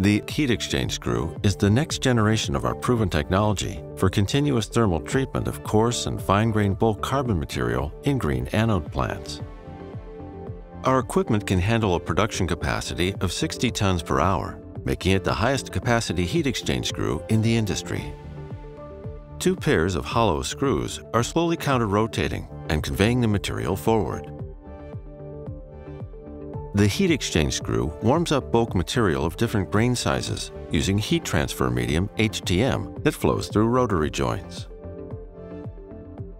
The heat exchange screw is the next generation of our proven technology for continuous thermal treatment of coarse and fine-grained bulk carbon material in green anode plants. Our equipment can handle a production capacity of 60 tons per hour, making it the highest capacity heat exchange screw in the industry. Two pairs of hollow screws are slowly counter-rotating and conveying the material forward. The heat exchange screw warms up bulk material of different grain sizes using heat transfer medium HTM that flows through rotary joints.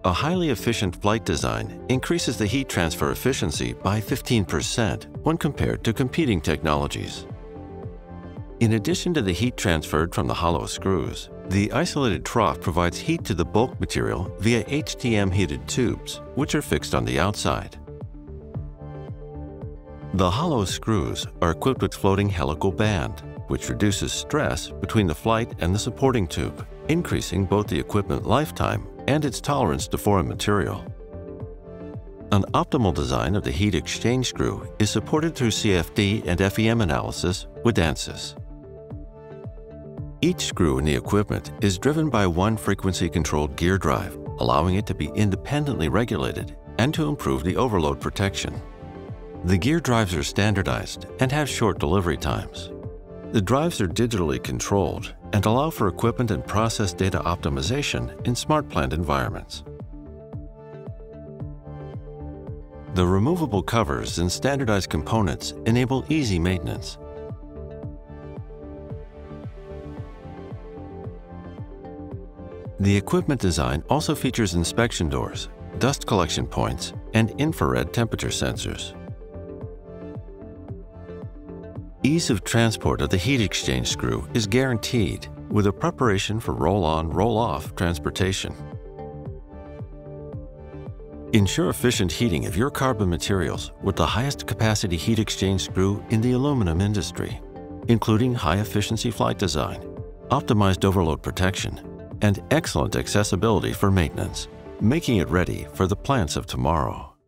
A highly efficient flight design increases the heat transfer efficiency by 15% when compared to competing technologies. In addition to the heat transferred from the hollow screws, the isolated trough provides heat to the bulk material via HTM heated tubes, which are fixed on the outside. The hollow screws are equipped with floating helical band, which reduces stress between the flight and the supporting tube, increasing both the equipment lifetime and its tolerance to foreign material. An optimal design of the heat exchange screw is supported through CFD and FEM analysis with ANSYS. Each screw in the equipment is driven by one frequency-controlled gear drive, allowing it to be independently regulated and to improve the overload protection. The gear drives are standardized and have short delivery times. The drives are digitally controlled and allow for equipment and process data optimization in smart plant environments. The removable covers and standardized components enable easy maintenance. The equipment design also features inspection doors, dust collection points, and infrared temperature sensors. Ease of transport of the heat exchange screw is guaranteed with a preparation for roll-on, roll-off transportation. Ensure efficient heating of your carbon materials with the highest capacity heat exchange screw in the aluminum industry, including high-efficiency flight design, optimized overload protection, and excellent accessibility for maintenance, making it ready for the plants of tomorrow.